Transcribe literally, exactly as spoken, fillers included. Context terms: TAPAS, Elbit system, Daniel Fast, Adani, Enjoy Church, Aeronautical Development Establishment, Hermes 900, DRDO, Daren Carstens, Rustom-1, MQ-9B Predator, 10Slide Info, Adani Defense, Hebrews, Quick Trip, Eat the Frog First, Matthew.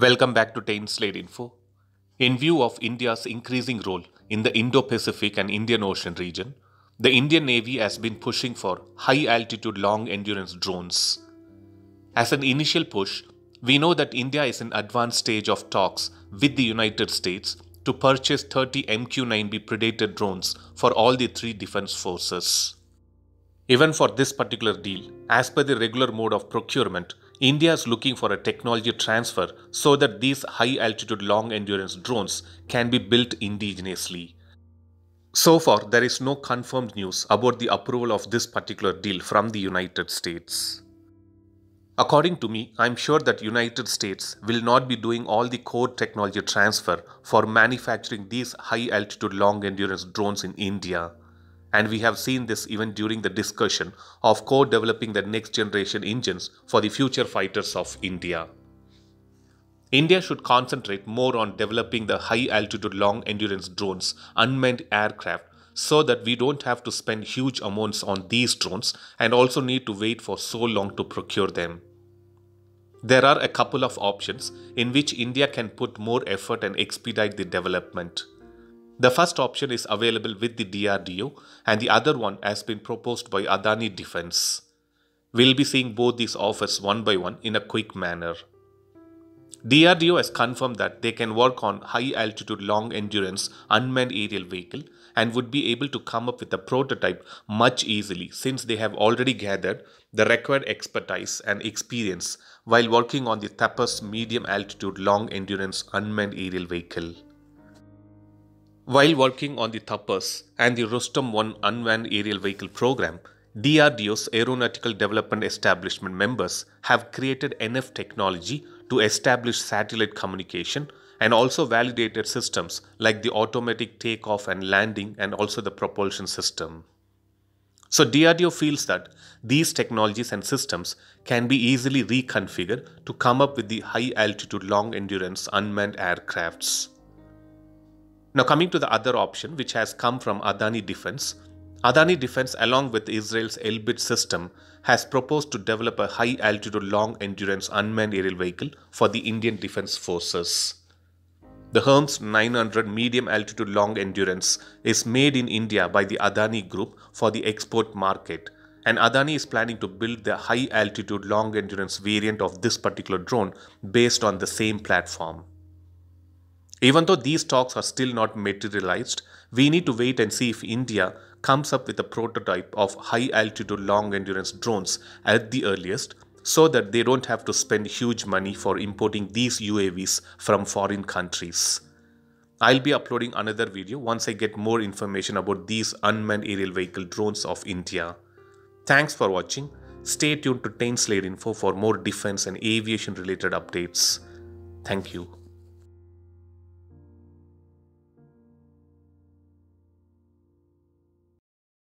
Welcome back to ten slide Info. In view of India's increasing role in the Indo-Pacific and Indian Ocean region, the Indian Navy has been pushing for high-altitude long-endurance drones. As an initial push, we know that India is in advanced stage of talks with the United States to purchase thirty M Q nine B Predator drones for all the three defense forces. Even for this particular deal, as per the regular mode of procurement, India is looking for a technology transfer so that these high-altitude long-endurance drones can be built indigenously. So far, there is no confirmed news about the approval of this particular deal from the United States. According to me, I'm sure that United States will not be doing all the core technology transfer for manufacturing these high-altitude long-endurance drones in India. And we have seen this even during the discussion of co-developing the next generation engines for the future fighters of India. India should concentrate more on developing the high-altitude long-endurance drones, unmanned aircraft, so that we don't have to spend huge amounts on these drones and also need to wait for so long to procure them. There are a couple of options in which India can put more effort and expedite the development. The first option is available with the D R D O and the other one has been proposed by Adani Defense. We'll be seeing both these offers one by one in a quick manner. D R D O has confirmed that they can work on high-altitude long-endurance unmanned aerial vehicle and would be able to come up with a prototype much easily since they have already gathered the required expertise and experience while working on the TAPAS medium-altitude long-endurance unmanned aerial vehicle. While working on the TAPAS and the Rustom one unmanned aerial vehicle program, D R D O's Aeronautical Development Establishment members have created enough technology to establish satellite communication and also validated systems like the automatic takeoff and landing and also the propulsion system. So D R D O feels that these technologies and systems can be easily reconfigured to come up with the high-altitude long-endurance unmanned aircrafts. Now coming to the other option which has come from Adani Defense, Adani Defense along with Israel's Elbit system has proposed to develop a high-altitude long-endurance unmanned aerial vehicle for the Indian Defense Forces. The Hermes nine hundred medium-altitude long-endurance is made in India by the Adani Group for the export market, and Adani is planning to build the high-altitude long-endurance variant of this particular drone based on the same platform. Even though these talks are still not materialized, we need to wait and see if India comes up with a prototype of high-altitude long-endurance drones at the earliest so that they don't have to spend huge money for importing these U A Vs from foreign countries. I'll be uploading another video once I get more information about these unmanned aerial vehicle drones of India. Thanks for watching. Stay tuned to ten slide Info for more defense and aviation related updates. Thank you.